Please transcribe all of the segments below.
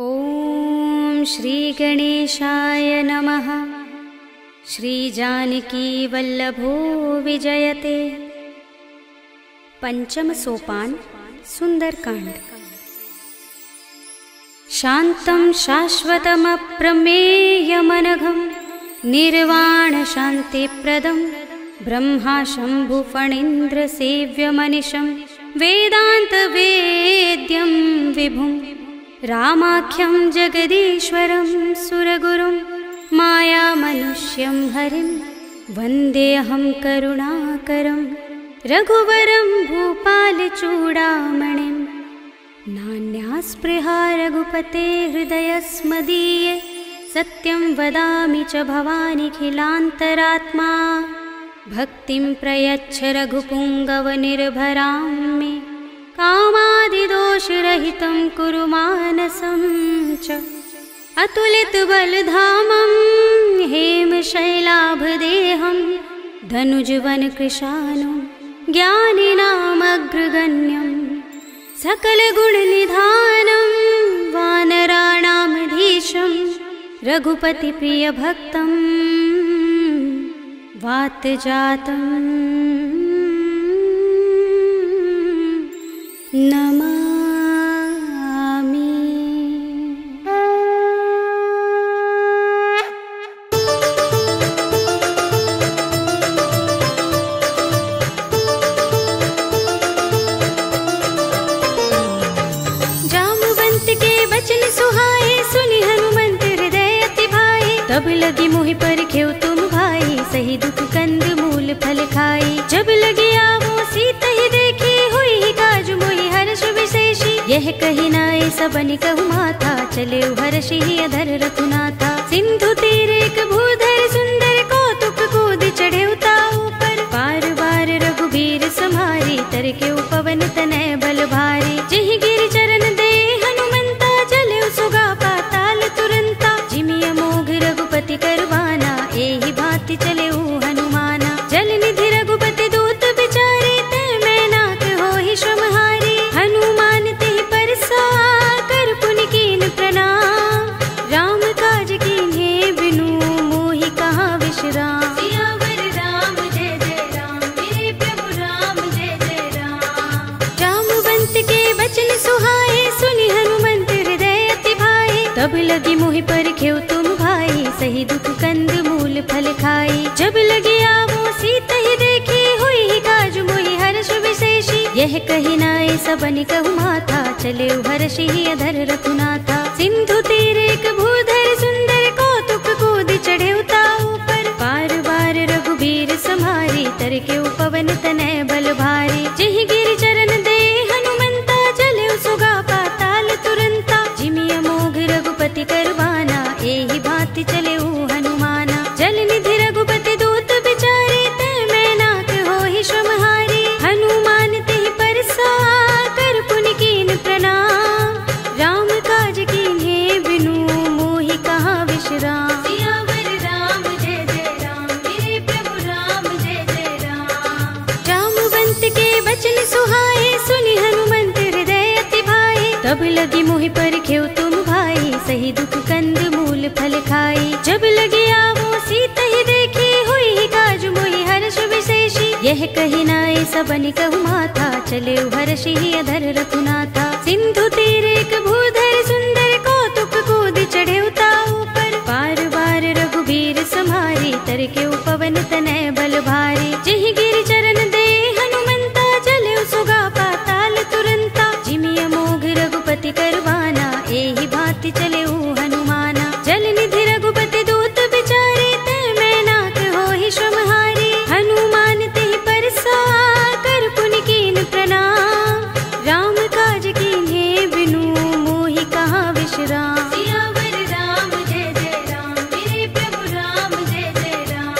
ॐ श्री गणेशाय नमः। श्री जानकी वल्लभो विजयते। पंचम सोपान सुंदरकांड। शांतं शाश्वतम अप्रमेयमनघं निर्वाण शांतिप्रदं ब्रह्मा शंभु फणीन्द्र सेव्यमनिशं वेदांत वेद्यं विभुं रामाख्यं जगदीश्वरं सुरगुरुं मायामनुष्यं हरिं वन्देऽहं करुणाकरं रघुवरं भूपालचूडामणिं। नान्यास्पृहा रघुपते हृदयस्मदीये सत्यं वदामि च भवानिखिलान्तरात्मा। भक्तिं प्रयच्छ रघुपुङ्गवनिर्भरां मे कामादिदोषरहितं कुरु मानसं च। अतुलितबलधामं हेमशैलाभदेहं धनुजवनकृशानं ज्ञानिनामग्रगण्यं सकलगुणनिधानं वानराणामधीशं रघुपतिप्रियभक्तं वातजातम् नमामि। जामुवंत के वचन सुहाए सुनि हनुमंत हृदय अति भाए। तब लगी मोहि पर खेव तुम भाई सही दुख कंद मूल फल खाई। जब लगी आवो सीता ही देखी हुई ही काजु मोहि हर्ष विशेषी। यह कही नाय सबनि कहु माता चले हर्षि ही अधर रघुनाथा। सिंधु तीर भूधर सुंदर कौतुक कूद चढ़े उताऊ पर। बार बार रघुबीर समारी तरके उपवन तनय बल भारी। जहि गिरि चरण दे हनुमंता चले सुगा पाताल तुरंता। जिमि अमोघ रघुपति करवाना एहि भांति चले हनुमाना। जल निधि रघुपति दूत बिचारे ते मैं नाथ होहि श्रमहारी। हनुमान तेहि परसा कर पुनि कीन्ह प्रणाम। राम काज कीन्हे बिनु मोहि कहा विश्राम। सियावर राम जय जय राम मेरे प्रभु राम जय जय राम। जामुवंत के वचन सुहाए सुनि हनुमंत हृदय अति भाए। तब लगी मोहि पर खेव तुम भाई सही दुख कंद मूल फल खाई। जब लगी आवो सीता ही देखी हुई ही काजु मोहि हर्ष विशेषी। यह कही नाय सबनि कहु माता चले हर्षि ही अधर रघुनाथा। सिंधु तीर भूधर सुंदर कौतुक कूद चढ़े उताऊ पर। बार बार रघुबीर सम्हारी तरके उपवन तनय बल भारी। जहि गिरि चरण दे हनुमंता चले सुगा पाताल तुरंता। जिमि अमोघ रघुपति करवाना एहि भांति चले हनुमाना। जल निधि रघुपति दूत बिचारे ते मैं नाथ होहि श्रमहारी। हनुमान तेहि परसा कर पुनि कीन्ह प्रणाम। राम काज कीन्हे बिनु मोहि कहा विश्राम। सियावर राम जय जय राम मेरे प्रभु राम जय जय राम। जामुवंत के वचन सुहाए सुनि हनुमंत हृदय अति भाए। तब लगी मोहि पर खेव तुम भाई सही दुख कंद मूल फल खाई। जब लगी आवो सीता ही देखी हुई ही काज मोहि हर्ष विशेषी। यह कही नाय सबनि कहु माता चले हर्षि ही अधर रघुनाथा। सिंधु तीर भूधर सुंदर कौतुक कूद चढ़े उताऊ पर। बार बार रघुबीर सम्हारी तरके उपवन तनय बल भारी। जहि गिरि चरण दे हनुमंता चले सुगा पाताल तुरंता। जिमि अमोघ रघुपति करवाना एहि भांति चले हनुमाना। जल निधि रघुपति दूत बिचारे ते मैं नाथ होहि श्रमहारी। हनुमान तेहि परसा कर पुनि कीन्ह प्रणाम। राम काज कीन्हे बिनु मोहि कहा विश्राम। सियावर राम जय जय राम मेरे प्रभु राम जय जय राम।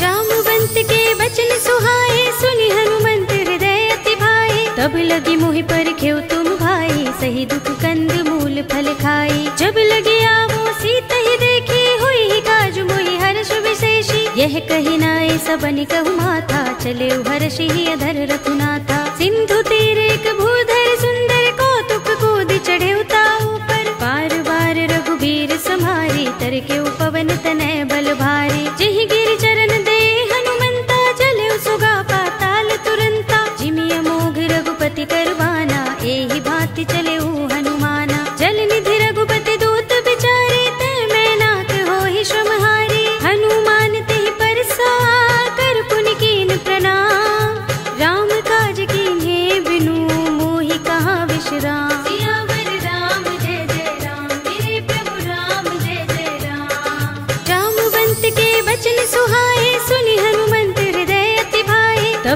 जामुवंत के वचन सुहाए सुनि हनुमंत हृदय अति भाए। तब लगी मोहि पर खेव तुम भाई सही दुख कंद मूल फल खाई। जब लगी आवो सीता ही देखी हुई ही काज मोहि हर्ष विशेषी। यह कही नाय सबनि कहु माता चले हर्षि ही अधर रघुनाथा। सिंधु तीर भूधर सुंदर कौतुक कूद चढ़े उताऊ पर। पार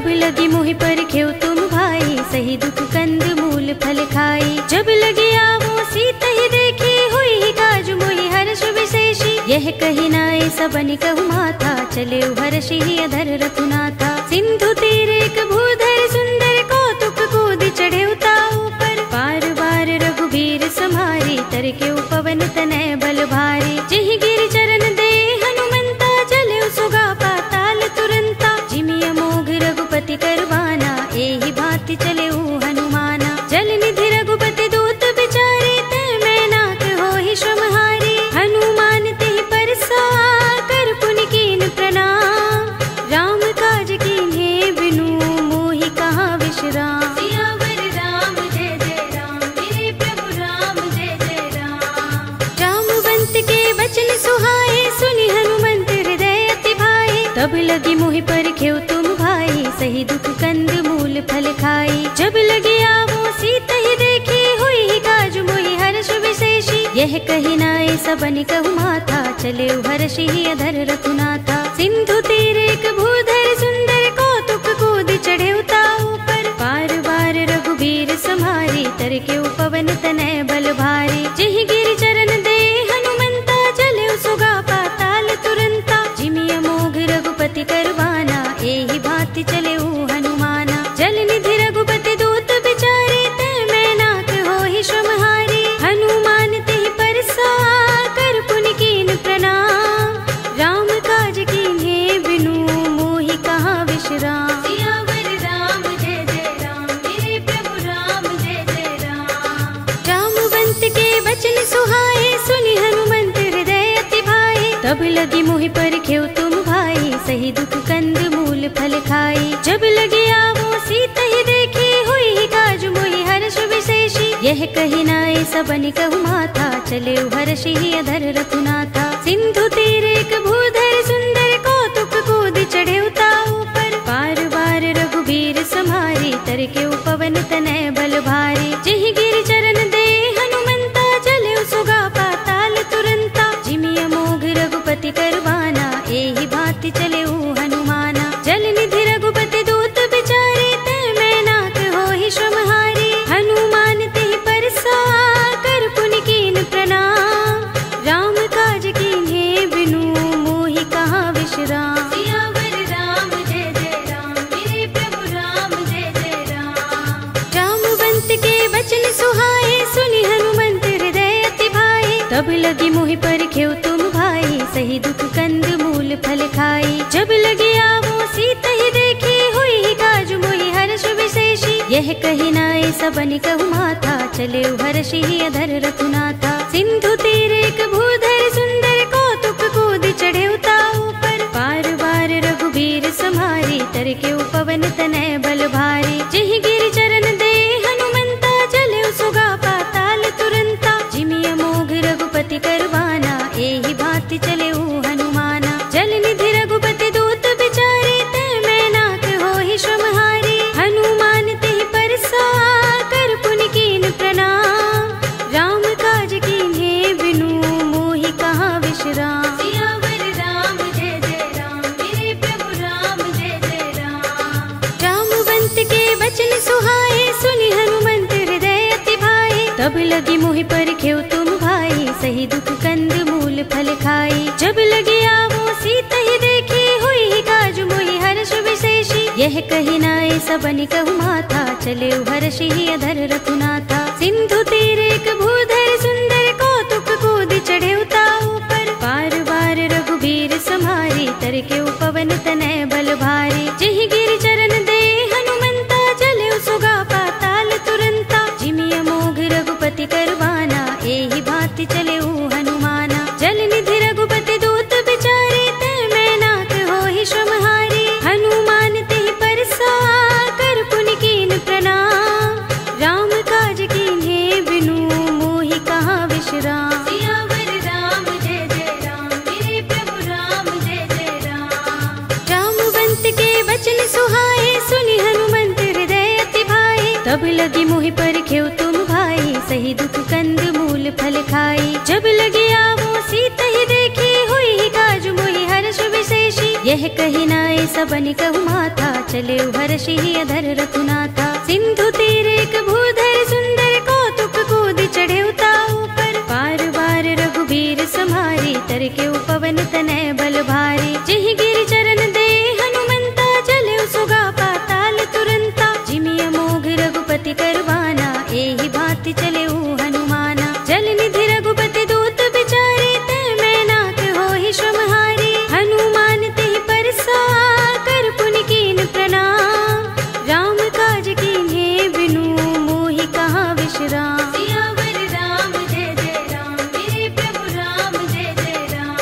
जब लगी मुहि पर खेव तुम भाई, सही दुख कंद मूल फल खाई। जब लगी आवो सीत ही देखी, हुई ही काजु मोहि हर्ष विशेषी। यह कही नाय सबन कहु माता, चले हर्षि ही अधर रघुनाथा। सिंधु तीरे कभूधर सुंदर, कौतुक गोद चढ़े उताऊ पर। बार बार रघुबीर समारी, तरके उपवन तनय बल भारी। जहि गिरि चरण दे हनुमंता, चले सुगा पाताल तुरंता। जिमि अमोघ रघुपति करवाना, एहि भांति चले हनुमाना। जल निधि रघुपति दूत बिचारे, ते मैं नाथ होहि श्रमहारी। हनुमान तेहि पर साकर पुनि कीन्ह प्रणाम। राम काज कीन्हे बिनु, मोहि कहाँ विश्राम। सियावर राम जय राम, मेरे प्रभु राम जय राम। रामवंत के वचन सुहाए, सुनि हनुमंत हृदय अति भाए। तब लगी मोहि पर खेव तुम भाई, सही दुख कंद मूल फल खाई। जब लगी आवो सीता ही देखी, हुई ही काजु मोहि हर्ष विशेषी। यह कही नाय सबन कहु माता, चले हर्षि ही अधर रघुनाथा। सिंधु तीरे कभूधर सुंदर, कौतुक गोद चढ़े उताऊ पर। बार बार रघुबीर सम्हारी, तरके उपवन तनय बल भारी। जहि गिरि चरण दे हनुमंता, चले सुगा पाताल तुरंता। जिमि अमोघ रघुपति करवाना, एहि भांति चले हनुमाना। जल निधि रघुपति दूत बिचारे, ते मैं नाथ होहि श्रमहारी। हनुमान तेहि पर साकर पुनि कीन्ह प्रणाम। राम काज कीन्हे बिनु, मोहि कहाँ विश्राम। सियावर राम जय राम, मेरे प्रभु राम जय राम। रामवंत के वचन सुहाए, सुनि हनुमंत हृदय अति भाए। तब लगी मोहि पर खेव तुम भाई, सही दुख कंद मूल फल खाई। जब लगी आवो सीता ही देखी, हुई ही काज मोहि हर्ष विशेषी। यह कही नाय सबन कहु माता, चले हर्षि ही अधर रघुनाथा। सिंधु तीरे कभूधर सुंदर, कौतुक गोद चढ़े उताऊ पर। बार बार रघुबीर सम्हारी, तरके उपवन तनय बल भारी। जहि गिरि चरण दे हनुमंता, चले सुगा पाताल तुरंता। जिमि अमोघ रघुपति करवाना, एहि भांति चले हनुमाना। जल निधि रघुपति दूत बिचारे, ते मैं नाथ होहि श्रमहारी। हनुमान तेहि पर साकर पुनि कीन्ह प्रणाम। राम काज कीन्हे बिनु, मोहि कहाँ विश्राम। सियावर राम जय राम, मेरे प्रभु राम जय राम। रामवंत के वचन सुहाए, सुनि हनुमंत हृदय अति भाए। तब लगी मोहि पर खेव तुम भाई, सही दुख कंद मूल फल खाई। जब लगी आवो सीता ही देखी, हुई ही काज मोहि हर्ष विशेषी। यह कही नाय सबन कहु माता, चले हर्षि ही अधर रघुनाथा। सिंधु तीरे कभूधर सुंदर, कौतुक गोद चढ़े उताऊ पर। बार बार रघुबीर सम्हारी, तरके उपवन तनय बल भारी। जहि गिरि चरण दे हनुमंता, चले सुगा पाताल तुरंता। जिमि अमोघ रघुपति करवाना, एहि भांति चले हनुमाना। जल निधि रघुपति दूत बिचारे, ते मैं नाथ होहि श्रमहारी। हनुमान तेहि पर साकर पुनि कीन्ह प्रणाम। राम काज कीन्हे बिनु, मोहि कहाँ विश्राम। सियावर राम जय राम, मेरे प्रभु राम जय राम। रामवंत के वचन सुहाए, सुनि हनुमंत हृदय अति भाए। तब लगी मोहि पर खेव तुम भाई, सही दुख कंद मूल फल खाई। जब लगी आवो सीता ही देखी, हुई ही काजु मोहि हर्ष विशेषी। यह कही नाय सबन कहु माता, चले हर्षि ही अधर रघुनाथा। सिंधु तीरे कभूधर सुंदर, कौतुक गोद चढ़े उताऊ पर। बार बार रघुबीर सम्हारी, तरके उपवन तनय बल भारी। जहि गिरि चरण दे हनुमंता, चले सुगा पाताल तुरंता। जिमि अमोघ रघुपति करवाना, एहि भांति चले हनुमाना। जल निधि रघुपति दूत बिचारे, ते मैं नाथ होहि श्रमहारी। हनुमान तेहि पर साकर पुनि कीन्ह प्रणाम। राम काज कीन्हे बिनु, मोहि कहाँ विश्राम। सियावर राम जय राम, मेरे प्रभु राम जय राम। रामवंत के वचन सुहाए, सुनि हनुमंत हृदय अति भाए। तब लगी मोहि पर खेव तुम भाई, सही दुख कंद मूल फल खाई। जब लगी आवो सीता ही देखी, हुई ही काज मोहि हर्ष विशेषी। यह कह कही नाए सबनि कहु माता, चले उहर सिंह अधर रघुनाथा। सिंधु तीरे कभूधर सुंदर कौतुक गोदी चढ़े उताऊ पर, बार बार रघुबीर समारी तरके उपवन तनय बल भारी। जिहि गिरि चरण दे हनुमंता, चले सुगा पाताल तुरंता। जिमि अमोघ रघुपति करवाना, एहि भांति चले हनुमाना। जल निधि रघुपति दूत बिचारे, ते मैं नाथ होहि श्रमहारी। हनुमान तेहि परसा कर पुनि कीन्ह प्रणाम, राम काज कीन्हे बिनु मोहि कहाँ विश्राम। सियावर राम जय जय राम, मेरे प्रभु राम जय जय राम।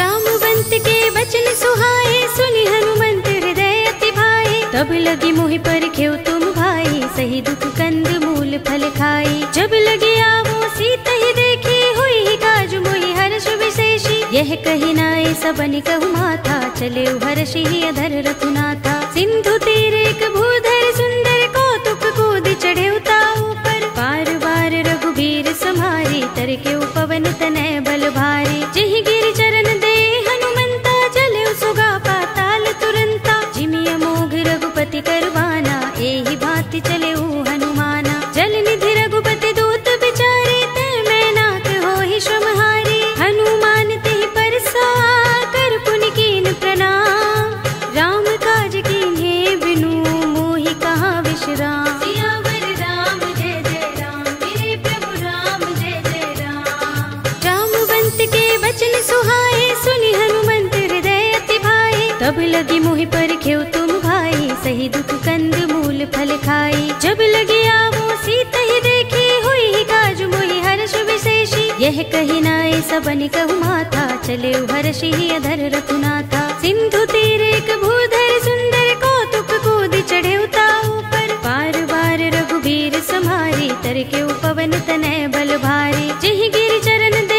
रामवंत के बचन सुहाए, सुनि हनुमंत हृदय अति भाए। तब लगी मोहि परखिउ तुम भाई, सही दुख कंद मूल फल खाई। जब लगे आवो सीता ही देखी, हुई ही काज मोहि हर्ष विशेषी। यह कहि नाए सबनि कहु माता, चले उहर सिंह अधर रघुनाथा। सिंधु तीरे कभूधर सुंदर कौतुक गोदी चढ़े उताऊ पर, बार बार रघुबीर सम्हारी तरके उपवन तनय बल भारी। जिहि गिरि चरण दे हनुमंता, चले सुगा पाताल तुरंता। जिमि अमोघ रघुपति करवाना, एहि भांति चले हनुमाना। जल निधि रघुपति दूत बिचारे, ते मैं नाथ होहि श्रमहारी। हनुमान तेहि परसा कर पुनि कीन्ह प्रणाम, राम काज कीन्हे बिनु मोहि कहाँ विश्राम। सियावर राम जय जय राम, मेरे प्रभु राम जय जय राम। रामवंत के बचन सुहाए, सुनि हनुमंत हृदय अति भाए। तब लगी मोहि परखिउ तुम भाई, सही दुख कंद मूल फल खाई। जब लगे आवो सीता ही देखी, हुई ही काज मोहि हर्ष विशेषी। यह कहि नाए सबनि कहु माता, चले उहर सिंह अधर रघुनाथा। सिंधु तीरे कभूधर सुंदर कौतुक गोदी चढ़े उताऊ पर, बार बार रघुबीर सम्हारी तरके उपवन तनय बल भारी। जिहि गिरि चरण दे हनुमंता,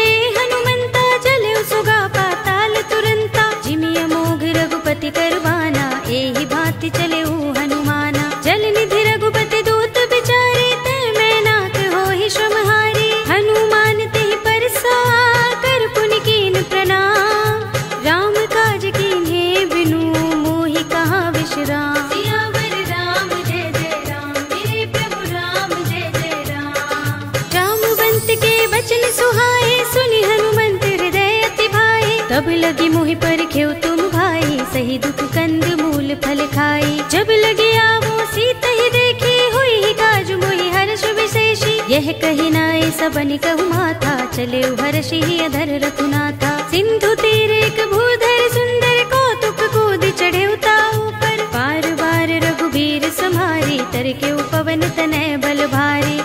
चले सुगा पाताल तुरंता। जिमि अमोघ रघुपति करवाना, एहि भांति चले हनुमाना। जल निधि रघुपति दूत बिचारे, ते मैं नाथ होहि श्रमहारी। हनुमान तेहि परसा कर पुनि कीन्ह प्रणाम, राम काज कीन्हे राम। सियावर राम जय जय राम, मेरे प्रभु राम जय जय राम। रामवंत के बचन सुहाए, सुनि हनुमंत हृदय अति भाए। तब लगी मोहि परखिउ तुम भाई, सही दुख कंद मूल फल खाई। जब लगे आवो सीता ही देखी, हुई ही काज मोहि हर्ष विशेषी। यह कहि नाए सबनि कहु माता, चले उहर सिंह अधर रघुनाथा। सिंधु तीरे कभूधर सुंदर कौतुक गोदी चढ़े उताऊ पर, बार बार रघुबीर सम्हारी तरके उपवन तनय बल भारी।